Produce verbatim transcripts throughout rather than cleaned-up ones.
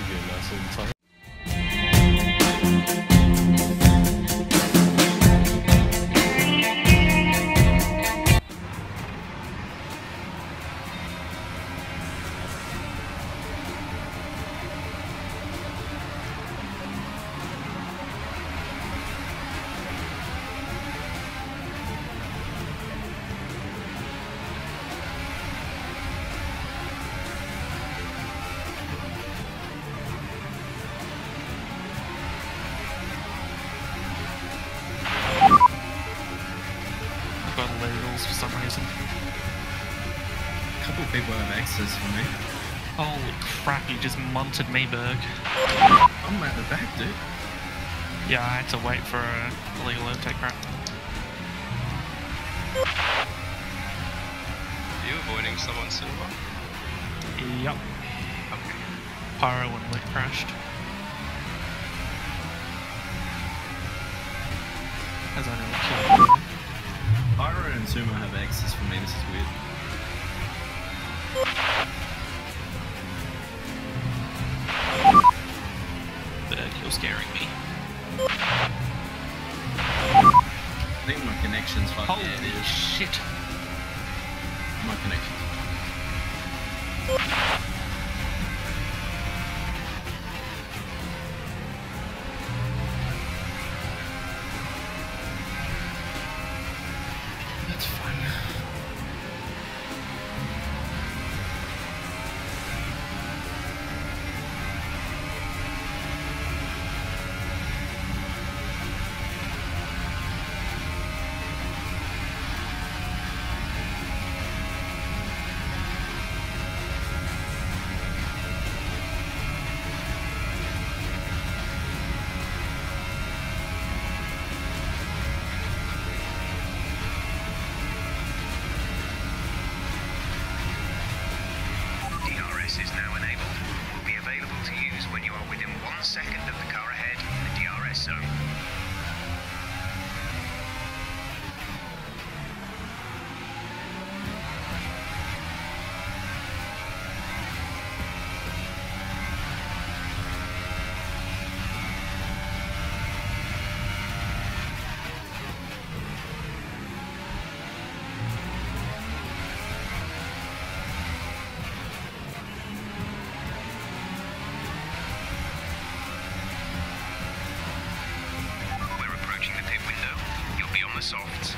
We're doing nice all the time. For some reason. A couple of people have axes for me. Holy crap, you just munted me, Berg. I'm at the back, dude. Yeah, I had to wait for a illegal intake crap. Are you avoiding someone, Silver? Yup. Okay. Pyro and Luke crashed. As I know, kill. Pyro and Sumo have axes for me, this is weird. Berg, you're scaring me. I think my connection's fucking Holy dead. shit. My connection. Soft.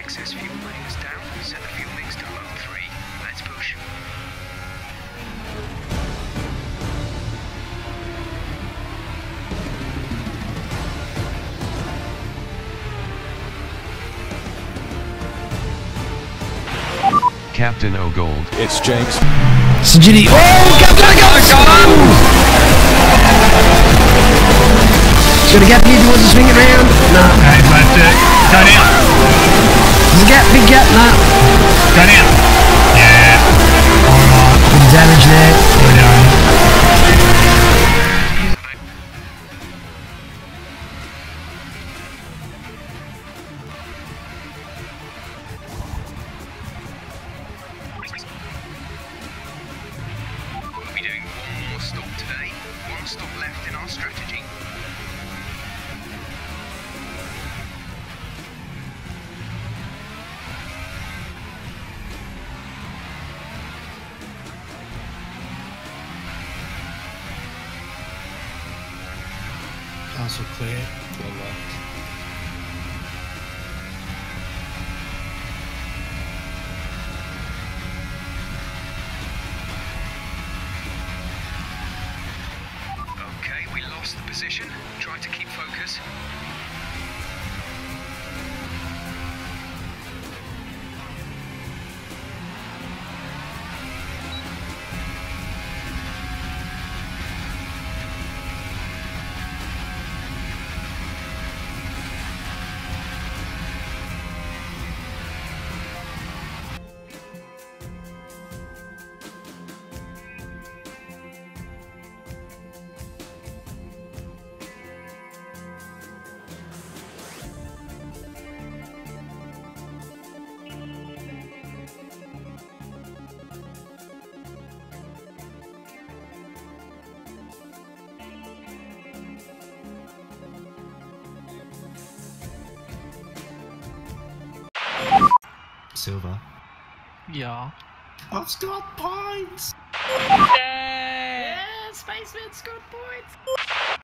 Excess fuel running us down, set the fuel mix to low three. Let's push. Captain Ogold. It's Jinx. It's Giddy. Oh, Captain Ogold! Should I get me towards the swing it round? No. Okay, left it. Go down. There's a gap, big gap, nah. Go down. Yeah. Alright, big damage there. We're done. We'll be doing one more stop today. One stop left in our strategy. Castle clear to the left. Okay, we lost the position. Try to keep focus. Silver. Yeah. I've scored points! Yay! Yeah, Spaceman scored points!